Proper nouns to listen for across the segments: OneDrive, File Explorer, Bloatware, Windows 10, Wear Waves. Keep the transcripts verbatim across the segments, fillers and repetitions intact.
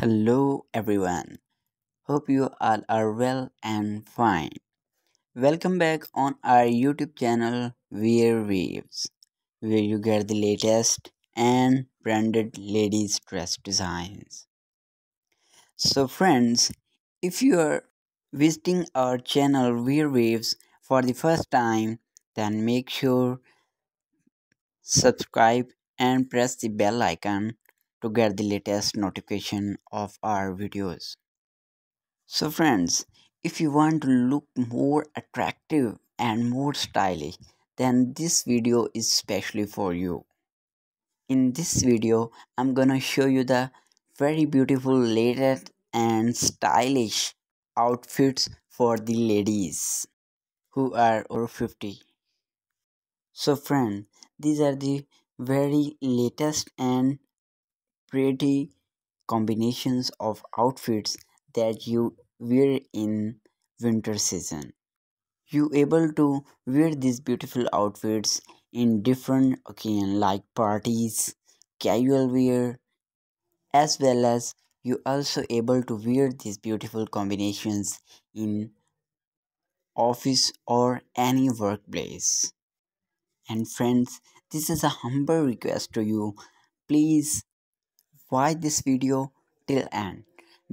Hello everyone, hope you all are well and fine. Welcome back on our YouTube channel Wear Waves, where you get the latest and branded ladies dress designs. So friends, if you are visiting our channel Wear Waves for the first time, then make sure subscribe and press the bell icon to get the latest notification of our videos. So friends, if you want to look more attractive and more stylish, then this video is specially for you. In this video, I'm gonna show you the very beautiful latest and stylish outfits for the ladies who are over fifty. So friends, these are the very latest and pretty combinations of outfits that you wear in winter season. You able to wear these beautiful outfits in different occasions like parties, casual wear, as well as you also able to wear these beautiful combinations in office or any workplace. And friends, this is a humble request to you, please watch this video till end,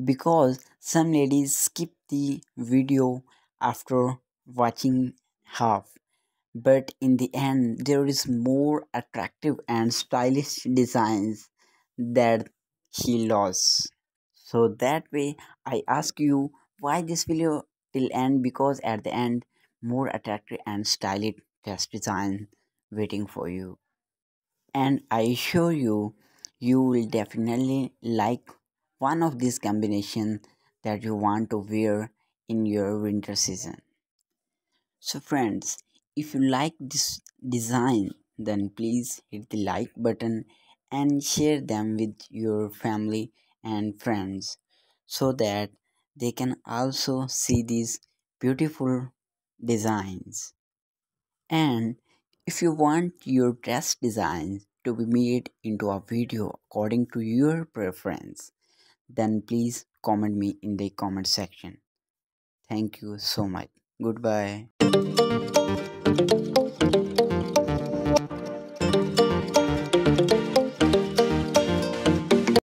because some ladies skip the video after watching half, but in the end there is more attractive and stylish designs that she lost. So that way I ask you, watch this video till end, because at the end more attractive and stylish dress design waiting for you, and I assure you, you will definitely like one of these combinations that you want to wear in your winter season. So friends, if you like this design, then please hit the like button and share them with your family and friends, so that they can also see these beautiful designs. And if you want your dress designs to be made into a video according to your preference, then please comment me in the comment section. Thank you so much. Goodbye.